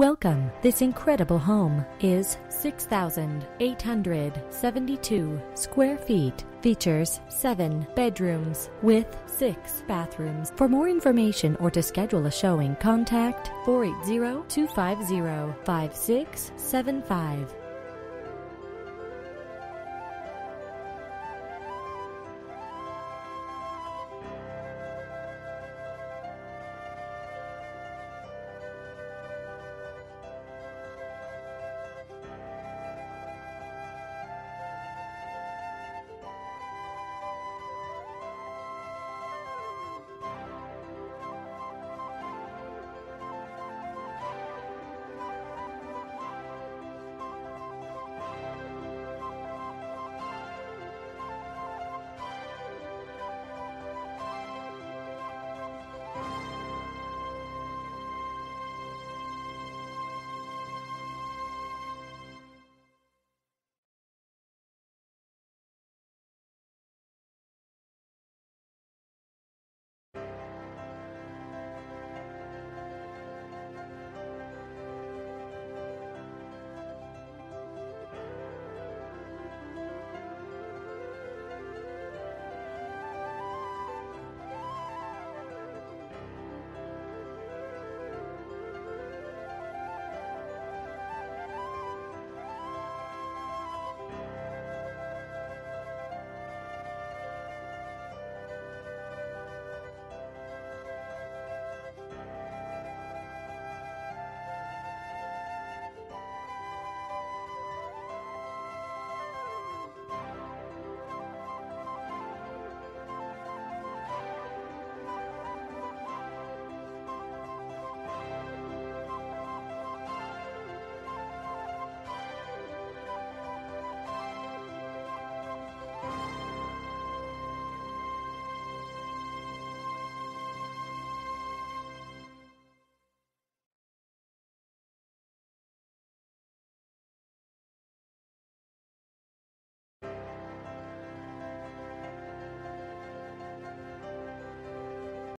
Welcome. This incredible home is 6,872 square feet. Features 7 bedrooms with 6 bathrooms. For more information or to schedule a showing, contact 480-250-5675.